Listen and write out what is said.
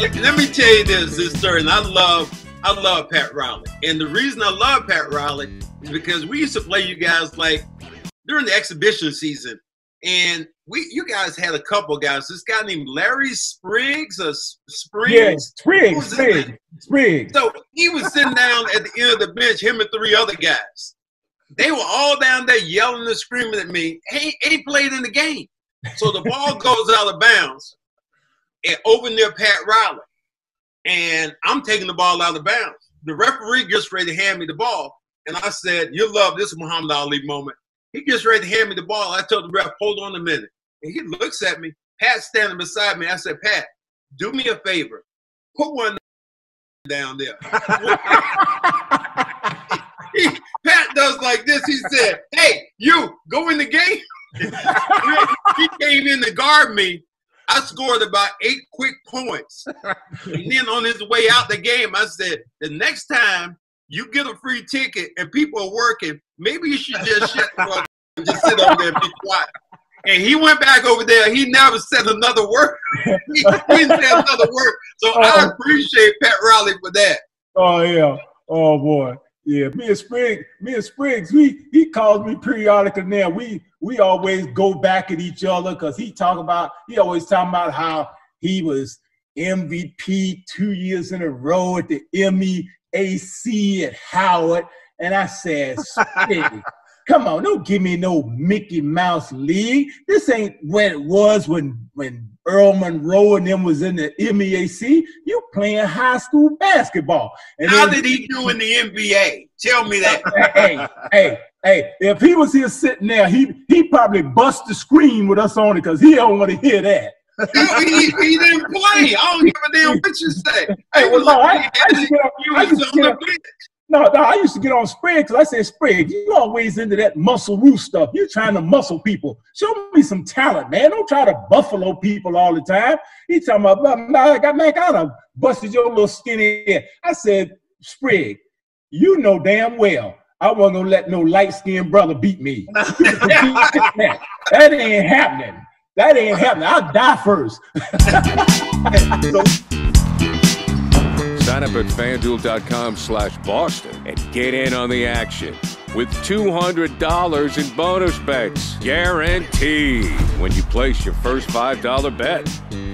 Let me tell you this story, and I love Pat Riley. And the reason I love Pat Riley is because we used to play you guys like during the exhibition season. And you guys had a couple guys. This guy named Larry Spriggs or Spriggs? Yes, Spriggs. So he was sitting down at the end of the bench, him and three other guys. They were all down there yelling and screaming at me. Hey, he played in the game. So the ball goes out of bounds and over near Pat Riley. And I'm taking the ball out of bounds. The referee gets ready to hand me the ball. And I said, you'll love this Muhammad Ali moment. He gets ready to hand me the ball. I told the ref, hold on a minute. And he looks at me. Pat's standing beside me. I said, Pat, do me a favor. Put one down there. Pat does like this. He said, hey, you, go in the game. He came in to guard me. I scored about 8 quick points. And then on his way out the game, I said, the next time you get a free ticket and people are working, maybe you should just shut the fuck up and just sit over there and be quiet. And he went back over there. He never said another word. He didn't say another word. So I appreciate Pat Riley for that. Oh, yeah. Oh, boy. Yeah, me and Spriggs, he calls me periodically now. We always go back at each other because he always talking about how he was MVP 2 years in a row at the MEAC at Howard. And I said, Spriggs, come on, don't give me no Mickey Mouse League. This ain't what it was when Earl Monroe and them was in the MEAC. You playing high school basketball. And how did he do in the NBA? Tell me that. Hey, if he was here sitting there, he probably bust the screen with us on it because he don't want to hear that. he didn't play. I don't give a damn what you say. Hey, well, no, I used to get on Spriggs because I said, Spriggs, you always into that muscle roof stuff. You trying to muscle people. Show me some talent, man. Don't try to buffalo people all the time. He talking about, man, I done busted your little skinny head. I said, Spriggs, you know damn well I wasn't going to let no light-skinned brother beat me. That ain't happening. That ain't happening. I'll die first. Sign up at FanDuel.com/Boston and get in on the action with $200 in bonus bets guaranteed when you place your first $5 bet.